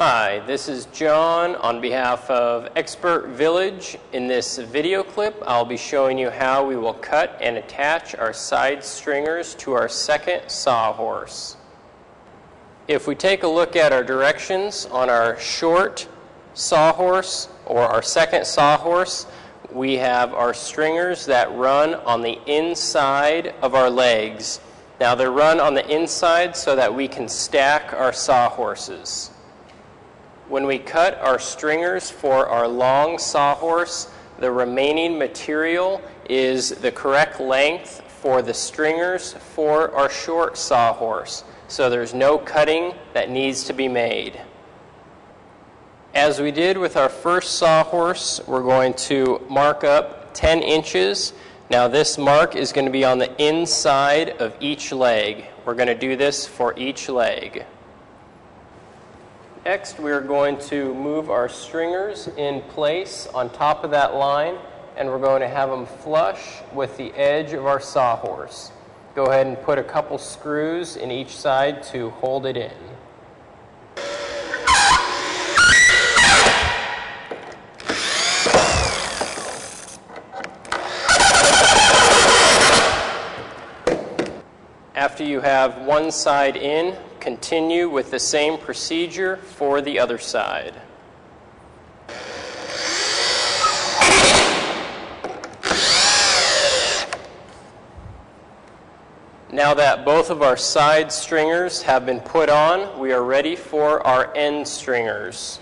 Hi, this is John on behalf of ExpertVillage. In this video clip, I'll be showing you how we will cut and attach our side stringers to our second sawhorse. If we take a look at our directions on our short sawhorse or our second sawhorse, we have our stringers that run on the inside of our legs. Now they're run on the inside so that we can stack our sawhorses. When we cut our stringers for our long sawhorse, the remaining material is the correct length for the stringers for our short sawhorse. So there's no cutting that needs to be made. As we did with our first sawhorse, we're going to mark up 10 inches. Now this mark is going to be on the inside of each leg. We're going to do this for each leg. Next, we're going to move our stringers in place on top of that line, and we're going to have them flush with the edge of our sawhorse. Go ahead and put a couple screws in each side to hold it in. After you have one side in, continue with the same procedure for the other side. Now that both of our side stringers have been put on, we are ready for our end stringers.